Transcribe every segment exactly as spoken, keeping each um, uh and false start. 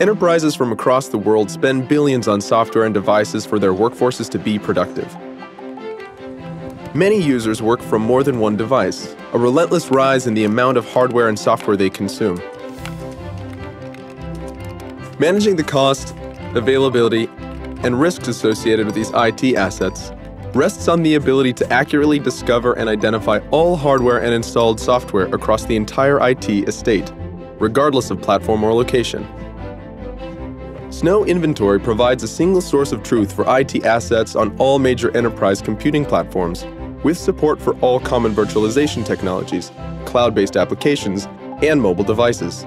Enterprises from across the world spend billions on software and devices for their workforces to be productive. Many users work from more than one device, a relentless rise in the amount of hardware and software they consume. Managing the cost, availability, and risks associated with these I T assets rests on the ability to accurately discover and identify all hardware and installed software across the entire I T estate, regardless of platform or location. Snow Inventory provides a single source of truth for I T assets on all major enterprise computing platforms, with support for all common virtualization technologies, cloud-based applications, and mobile devices.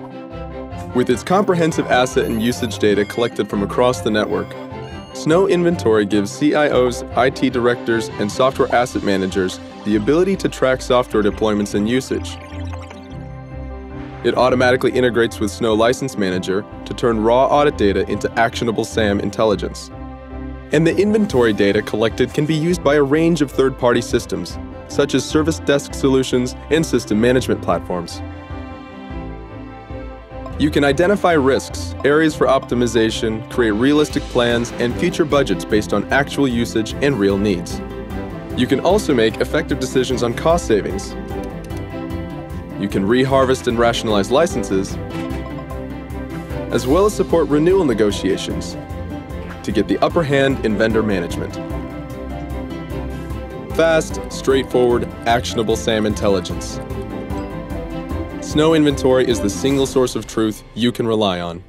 With its comprehensive asset and usage data collected from across the network, Snow Inventory gives C I Os, I T directors, and software asset managers the ability to track software deployments and usage. It automatically integrates with Snow License Manager to turn raw audit data into actionable SAM intelligence. And the inventory data collected can be used by a range of third-party systems, such as service desk solutions and system management platforms. You can identify risks, areas for optimization, create realistic plans, and future budgets based on actual usage and real needs. You can also make effective decisions on cost savings. You can re-harvest and rationalize licenses, as well as support renewal negotiations to get the upper hand in vendor management. Fast, straightforward, actionable SAM intelligence. Snow Inventory is the single source of truth you can rely on.